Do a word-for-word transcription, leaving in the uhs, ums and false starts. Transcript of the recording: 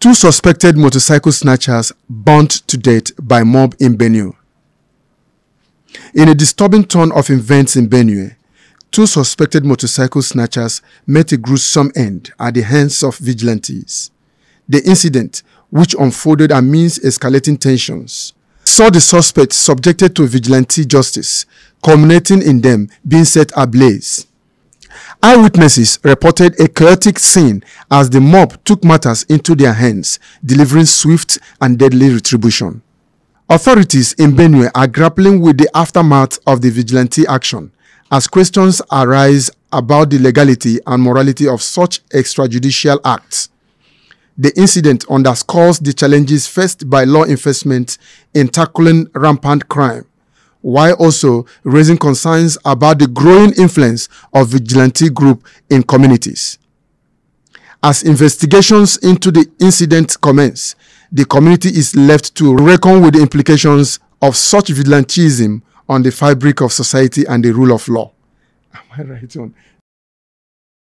Two suspected motorcycle snatchers burnt to death by mob in Benue. In a disturbing turn of events in Benue, two suspected motorcycle snatchers met a gruesome end at the hands of vigilantes. The incident, which unfolded amidst escalating tensions, saw the suspects subjected to vigilante justice, culminating in them being set ablaze. Eyewitnesses reported a chaotic scene as the mob took matters into their hands, delivering swift and deadly retribution. Authorities in Benue are grappling with the aftermath of the vigilante action, as questions arise about the legality and morality of such extrajudicial acts. The incident underscores the challenges faced by law enforcement in tackling rampant crime, while also raising concerns about the growing influence of vigilante groups in communities. As investigations into the incident commence, the community is left to reckon with the implications of such vigilantism on the fabric of society and the rule of law. Am I right on?